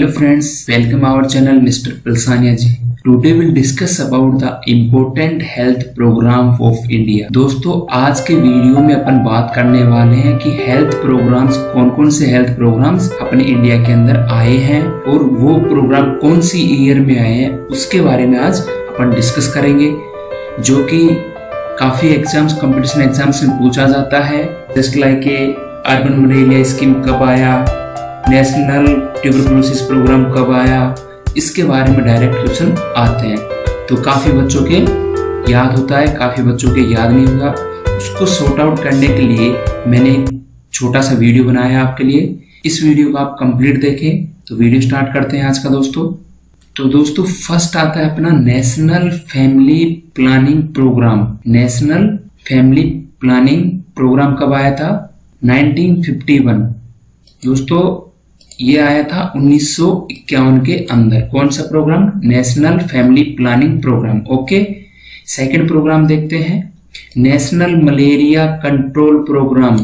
Hello friends, welcome our channel Mr. Palsaniya ji. Today we'll discuss about the important health program of India. दोस्तों आज के video में अपन बात करने वाले हैं कि हेल्थ प्रोग्राम्स कौन-कौन से हेल्थ प्रोग्राम्स अपने इंडिया के अंदर आए हैं और वो प्रोग्राम कौन सी ईयर में आए हैं उसके बारे में आज अपन डिस्कस करेंगे, जो कि काफी एग्जाम्स कंपटीशन एग्जाम्स में पूछा जाता है। Just like urban malaria scheme कब आया, नेशनल ट्यूबरकुलोसिस प्रोग्राम कब आया, इसके बारे में डायरेक्ट क्वेश्चन आते हैं। तो काफ़ी बच्चों के याद होता है, काफ़ी बच्चों के याद नहीं होगा। उसको सॉर्ट आउट करने के लिए मैंने छोटा सा वीडियो बनाया आपके लिए। इस वीडियो को आप कंप्लीट देखें। तो वीडियो स्टार्ट करते हैं आज का दोस्तों। तो दोस्तों फर्स्ट आता है अपना national family planning programme. National family planning programme कब आया था? 1951 दोस्तों, ये आया था 1951 के अंदर। कौन सा programme? National family planning programme. Okay, second programme देखते हैं, national malaria control programme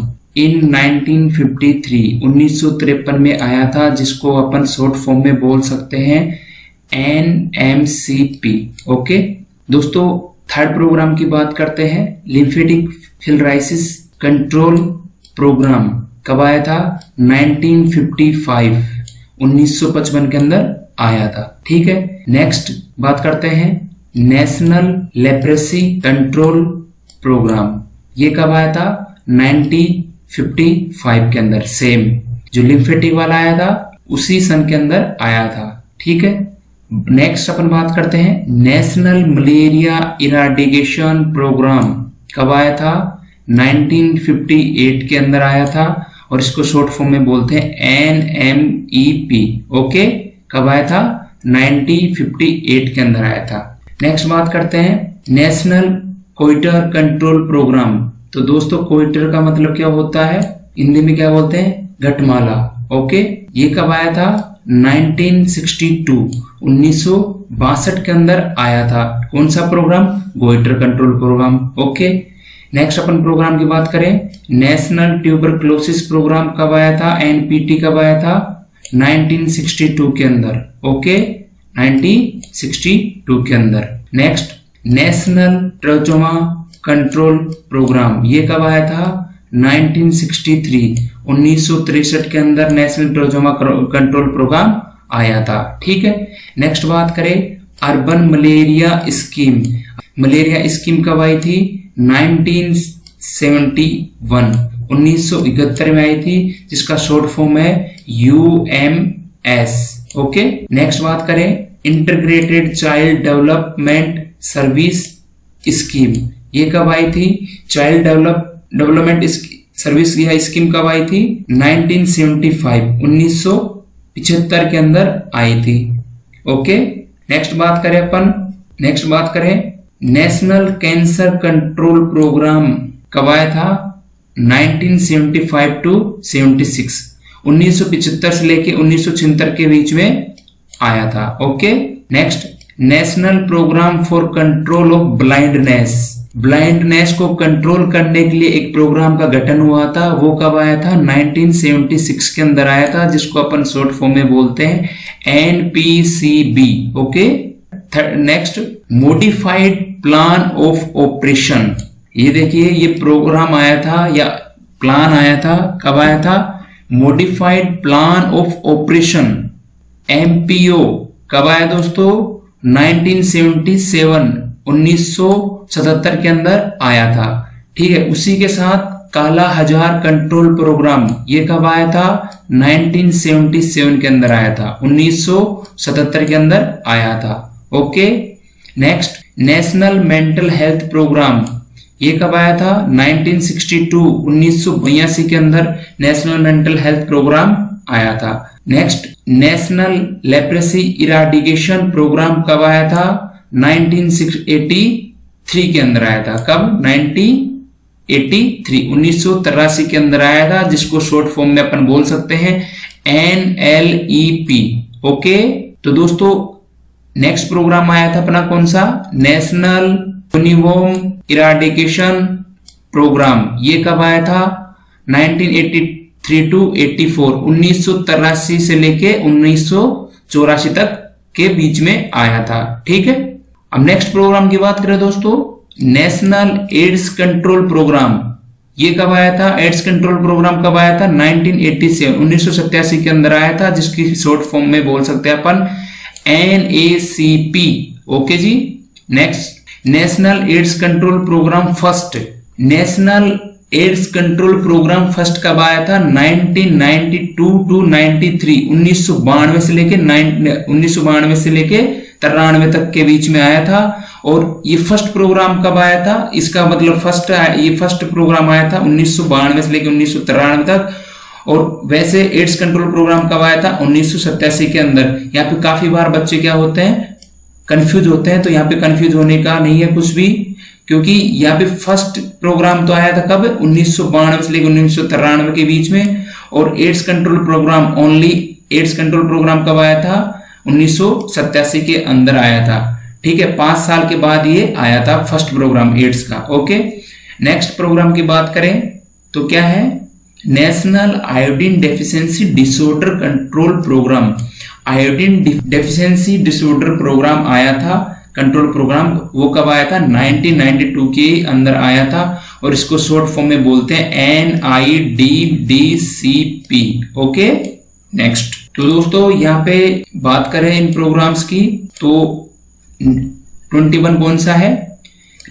in 1953 में आया था, जिसको अपन शॉर्ट फॉर्म में बोल सकते हैं NMCP। ओके दोस्तों, थर्ड प्रोग्राम की बात करते हैं, लिम्फेटिक फिलराइसिस कंट्रोल प्रोग्राम कब आया था? 1955, 1955 के अंदर आया था। ठीक है, नेक्स्ट बात करते हैं नेशनल लेप्रेसी कंट्रोल प्रोग्राम। ये कब आया था? 1955 के अंदर। सेम जो लिम्फेटिक वाला आया था उसी सन के अंदर आया था। ठीक है, नेक्स्ट अपन बात करते हैं नेशनल मलेरिया इराडिकेशन प्रोग्राम कब आया था? 1958 के अंदर आया था और इसको शॉर्ट फॉर्म में बोलते हैं NMEP। ओके, कब आया था? 1958 के अंदर आया था। नेक्स्ट बात करते हैं नेशनल कोइटर कंट्रोल प्रोग्राम। तो दोस्तों कोइटर का मतलब क्या होता है, हिंदी में क्या बोलते हैं? घटमाला। ओके, ये कब आया था? 1962, 1962 के अंदर आया था। कौन सा programme? Goitre control programme. Okay, next अपन प्रोग्राम की बात करें, नेशनल ट्यूबरक्लोसिस प्रोग्राम कब आया था? NPT कब आया था? 1962 के अंदर। ओके, 1962 के अंदर। Next national trachoma control programme, ये कब आया था? 1963, 1963 के अंदर नेशनल ट्रोजोमा कंट्रोल प्रोग्राम आया था। ठीक है, नेक्स्ट बात करें urban malaria scheme. Malaria scheme कब आई थी? 1971, 1971 में आई थी, जिसका शॉर्ट फॉर्म है UMS। ओके, नेक्स्ट बात करें integrated child development service scheme. ये कब आई थी? चाइल्ड डेवलपमेंट सर्विस यह स्कीम कब आई थी? 1975, 1975 के अंदर आई थी। ओके, नेक्स्ट बात करें नेशनल कैंसर कंट्रोल प्रोग्राम कब आया था? 1975 टू 76, 1975 से लेके 1976 के बीच में आया था। Okay, next national programme for control of blindness. Blindness को कंट्रोल करने के लिए एक प्रोग्राम का गठन हुआ था, वो कब आया था? 1976 के अंदर आया था, जिसको अपन शॉर्ट फॉर्म में बोलते हैं NPCB। Okay, next modified plan of operation, ये देखिए ये प्रोग्राम आया था या प्लान आया था, कब आया था? Modified plan of operation MPO कब आया दोस्तों? 1977, 1977 के अंदर आया था। ठीक है, उसी के साथ काला हजार कंट्रोल प्रोग्राम, ये कब आया था? 1977 के अंदर आया था, 1977 के अंदर आया था। Okay, next national mental health programme, ये कब आया था? 1962, 1982 के अंदर नेशनल मेंटल हेल्थ प्रोग्राम आया था। Next national leprosy eradication programme कब आया था? 1983 के अंदर आया था। कब? 1983 के अंदर आया था, जिसको शॉर्ट फॉर्म में अपन बोल सकते हैं NLEP। ओके, तो दोस्तों नेक्स्ट प्रोग्राम आया था अपना कौन सा? नेशनल यूनिवॉर्म इराडिकेशन प्रोग्राम, ये कब आया था? 1983 टू 84, 1983 से लेके 19 84 तक के बीच में आया था। ठीक है, अब नेक्स्ट प्रोग्राम की बात करें दोस्तों, नेशनल एड्स कंट्रोल प्रोग्राम, ये कब आया था? एड्स कंट्रोल प्रोग्राम कब आया था? 1987 के अंदर आया था, जिसकी शॉर्ट फॉर्म में बोल सकते हैं अपन NACP। ओके जी, next national AIDS control programme first, national AIDS control programme first कब आया था? 1992 to 93, 1992 से लेके 93 तक के बीच में आया था। और ये फर्स्ट प्रोग्राम कब आया था? इसका मतलब फर्स्ट, ये फर्स्ट प्रोग्राम आया था 1992 से लेकर 1993 तक। और वैसे एड्स कंट्रोल प्रोग्राम कब आया था? 1987 के अंदर। यहाँ पे काफी बार बच्चे क्या होते हैं, कंफ्यूज होते हैं, तो यहाँ पे कंफ्यूज होने का नहीं है कुछ भी, क्योंकि यहाँ पे फर्स्ट प्रोग्राम तो आया था कब? 1992 से लेकर 1993 के बीच में। और AIDS control programme, only AIDS control programme कब आया था? 1987 के अंदर आया था। ठीक है, 5 साल के बाद ये आया था फर्स्ट प्रोग्राम एड्स का। ओके, नेक्स्ट प्रोग्राम की बात करें तो क्या है? National iodine deficiency disorder control programme, iodine deficiency disorder programme आया था, कंट्रोल प्रोग्राम। वो कब आया था? 1992 के अंदर आया था। और इसको शॉर्ट फॉर्म में बोलते हैं NIDDCP। ओके, नेक्स्ट, तो दोस्तों यहाँ पे बात करें इन प्रोग्राम्स की तो 21 कौन सा है?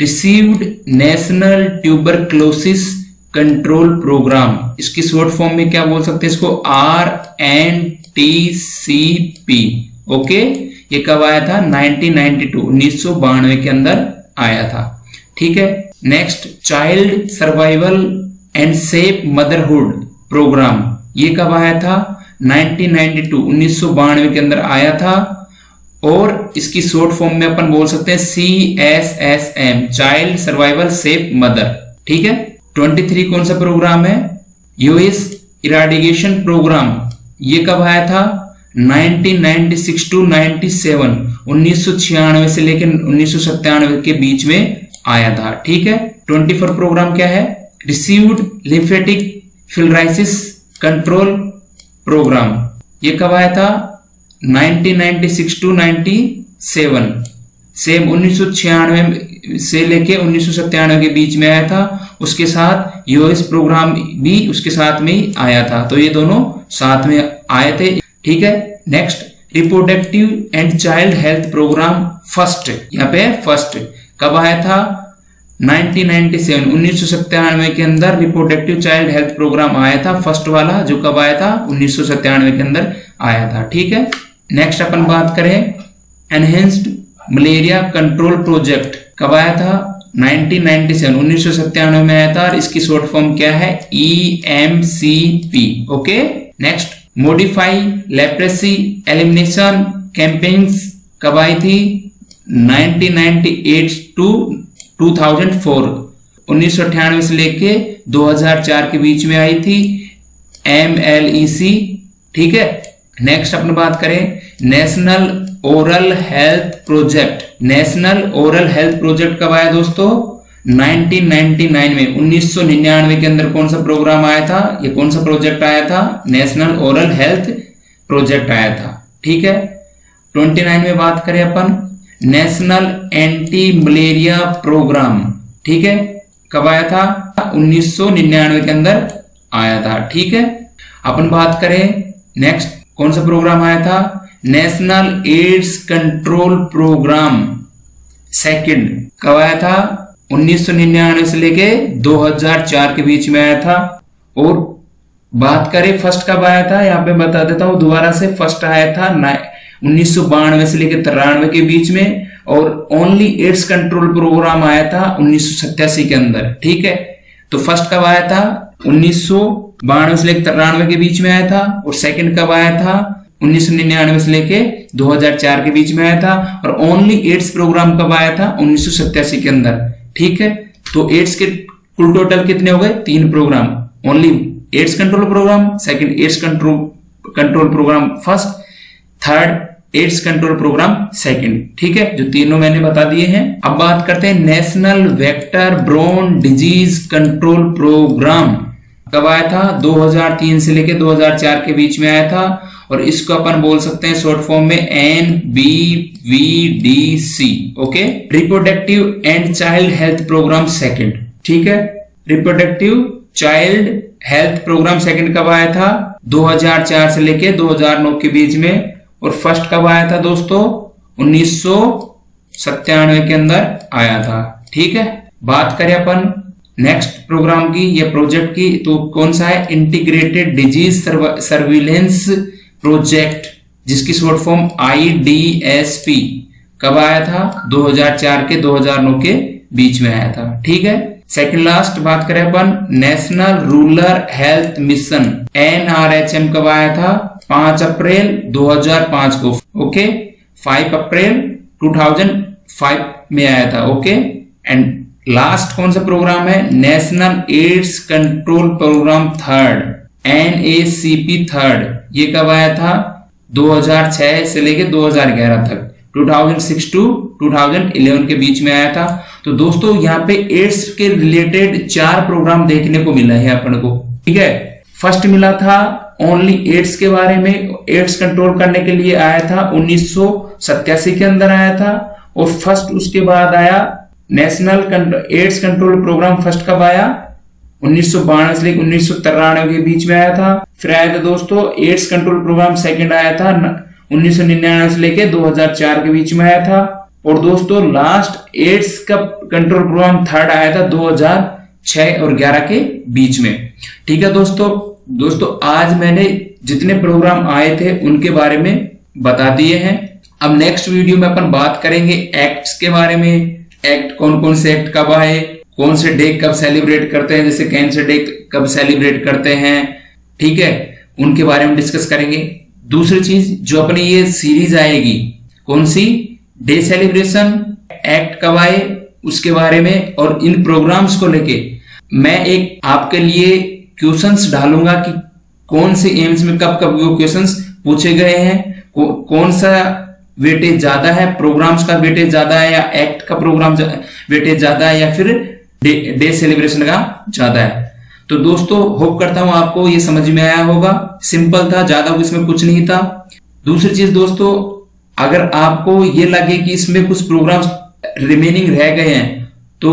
Revised national tuberculosis control programme, इसकी शॉर्ट फॉर्म में क्या बोल सकते हैं इसको? RNTCP। ओके, ये कब आया था? 1992 के अंदर आया था। ठीक है, next child survival and safe motherhood programme, ये कब आया था? 1992 के अंदर आया था। और इसकी शॉर्ट फॉर्म में अपन बोल सकते हैं CSSM, child survival safe mother. ठीक है, 23 कौन सा प्रोग्राम है? यूएस इराडिगेशन प्रोग्राम, ये कब आया था? 1996 to 97, 1996 से लेकर 1997 के बीच में आया था। ठीक है, 24 प्रोग्राम क्या है? Revised lymphatic filariasis control programme, ये कब आया था? 1996 to 97, सेम 1996 से लेके 1997 के बीच में आया था। उसके साथ यूएस प्रोग्राम भी उसके साथ में ही आया था, तो ये दोनों साथ में आए थे। ठीक है, next reproductive and child health programme first, यहाँ पे फर्स्ट कब आया था? 1997, 1997 के अंदर रिप्रोडक्टिव चाइल्ड हेल्थ प्रोग्राम आया था, फर्स्ट वाला जो कब आया था? 1997 के अंदर आया था। ठीक है, नेक्स्ट अपन बात करें एनहेंस्ड मलेरिया कंट्रोल प्रोजेक्ट, कब आया था? 1997, 1997 में आया था। और इसकी शॉर्ट फॉर्म क्या है? EMCP। Okay, next modify leprosy elimination campaigns कब आई थी? 1998 to 2004, 1998 से लेके 2004 के बीच में आई थी, MLEC। ठीक है, नेक्स्ट अपन बात करें national oral health project, national oral health project कब आया दोस्तों? 1999 में, 1999 के अंदर कौन सा प्रोग्राम आया था? ये कौन सा प्रोजेक्ट आया था? नेशनल ओरल हेल्थ प्रोजेक्ट आया था। ठीक है, 29 में बात करें अपन नेशनल एंटी मलेरिया प्रोग्राम, ठीक है, कब आया था? 1999 के अंदर आया था। ठीक है, अपन बात करें नेक्स्ट कौन सा प्रोग्राम आया था? National AIDS control programme second, कब आया था? 1999 से लेके 2004 के बीच में आया था। और बात करें फर्स्ट कब आया था, यहाँ पे बता देता हूं दोबारा से, फर्स्ट आया था 1992 से लेकर 93 के बीच में। और ओनली एड्स कंट्रोल प्रोग्राम आया था 1987 के अंदर। ठीक है, तो फर्स्ट कब आया था? 1992 से लेकर 93 के बीच में आया था। और सेकंड कब आया था? 1999 से लेकर 2004 के बीच में आया था। और ओनली एड्स प्रोग्राम कब आया था? 1987 के अंदर। ठीक है, तो एड्स के कुल टोटल कितने हो गए? 3 programme, only AIDS control programme second, AIDS control programme first, third AIDS control programme second. ठीक है, जो तीनों मैंने बता दिए हैं। अब बात करते हैं national vector borne disease control programme, कब आया था? 2003 से लेकर 2004 के बीच में आया था। और इसको अपन बोल सकते हैं शॉर्ट फॉर्म में NBVDC। Okay, reproductive and child health programme second. ठीक है, reproductive child health programme second कब आया था? 2004 से लेके 2009 के बीच में। और फर्स्ट कब आया था दोस्तों? 1997 के अंदर आया था। ठीक है, बात करें अपन नेक्स्ट प्रोग्राम की या प्रोजेक्ट की तो कौन सा है? इंटीग्रेटेड डिजीज सर्विलेंस प्रोजेक्ट, जिसकी शॉर्ट फॉर्म IDSP। कब आया था? 2004 के 2009 के बीच में आया था। ठीक है, सेकंड लास्ट बात करें अपन national rural health mission NRHM। कब आया था? 5 अप्रैल 2005 को। ओके, 5 अप्रैल 2005 में आया था। ओके, एंड लास्ट कौन सा प्रोग्राम है? National AIDS control programme third, NACP third. ये कब आया था? 2006 से लेके 2011 तक, 2006 टू 2011 के बीच में आया था। तो दोस्तों यहाँ पे एड्स के रिलेटेड 4 प्रोग्राम देखने को मिला है अपन को। ठीक है, फर्स्ट मिला था ओनली एड्स के बारे में, एड्स कंट्रोल करने के लिए आया था 1987 के अंदर आया था। और फर्स्ट उसके बाद आया national AIDS control programme, first कब आया? 1992 से 1993 के बीच में आया था। फिर आया था दोस्तों एड्स कंट्रोल प्रोग्राम सेकंड आया था 1999 से लेके 2004 के बीच में आया था। और दोस्तों लास्ट एड्स का कंट्रोल प्रोग्राम थर्ड आया था 2006 और 11 के बीच में। ठीक है दोस्तों, आज मैंने जितने प्रोग्राम आए थे उनके बारे में बता दिए हैं। अब नेक्स्ट वीडियो में अपन बात करेंगे एक्ट्स के बारे में। एक्ट कौन कौन से एक्ट कब आए, कौन से डे कब सेलिब्रेट करते हैं, जैसे कैंसर डे कब सेलिब्रेट करते हैं, ठीक है, उनके बारे में डिस्कस करेंगे। दूसरी चीज जो अपनी ये सीरीज आएगी, कौन सी डे सेलिब्रेशन, एक्ट कब आए, उसके बारे में। और इन प्रोग्राम्स को लेके मैं एक आपके लिए क्वेश्चंस डालूंगा कि कौन से एम्स में कब कब वो क्वेश्चंस पूछे गए हैं, कौन सा वेटेज ज्यादा है, प्रोग्राम्स का वेटेज ज्यादा है या एक्ट का प्रोग्राम वेटेज ज्यादा है या फिर डे सेलिब्रेशन का ज्यादा है। तो दोस्तों होप करता हूं आपको ये समझ में आया होगा। सिंपल था, ज्यादा इसमें कुछ नहीं था। दूसरी चीज दोस्तों, अगर आपको ये लगे कि इसमें कुछ प्रोग्राम्स रिमेनिंग रह गए हैं तो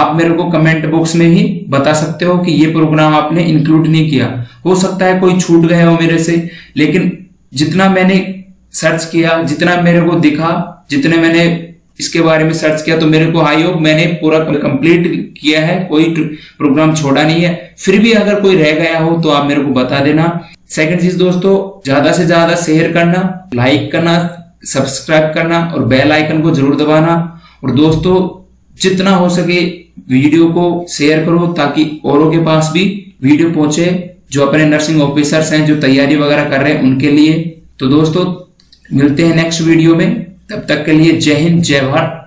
आप मेरे को कमेंट बॉक्स में ही बता सकते हो कि ये प्रोग्राम आपने इंक्लूड नहीं किया। हो सकता है कोई छूट गया हो मेरे से, लेकिन जितना मैंने सर्च किया, जितना मेरे को दिखा, जितने मैंने इसके बारे में सर्च किया, तो मेरे को आई होप मैंने पूरा कंप्लीट किया है, कोई प्रोग्राम छोड़ा नहीं है। फिर भी अगर कोई रह गया हो तो आप मेरे को बता देना। सेकंड चीज दोस्तों, ज्यादा से ज्यादा शेयर करना, लाइक करना, सब्सक्राइब करना और बेल आइकन को जरूर दबाना। और दोस्तों जितना हो सके वीडियो को शेयर करो ताकि औरों के पास भी वीडियो पहुंचे, जो अपने नर्सिंग ऑफिसर्स हैं, जो तैयारी वगैरह कर रहे हैं उनके लिए। तो दोस्तों मिलते हैं नेक्स्ट वीडियो में, तब तक के लिए जय हिंद, जय भारत।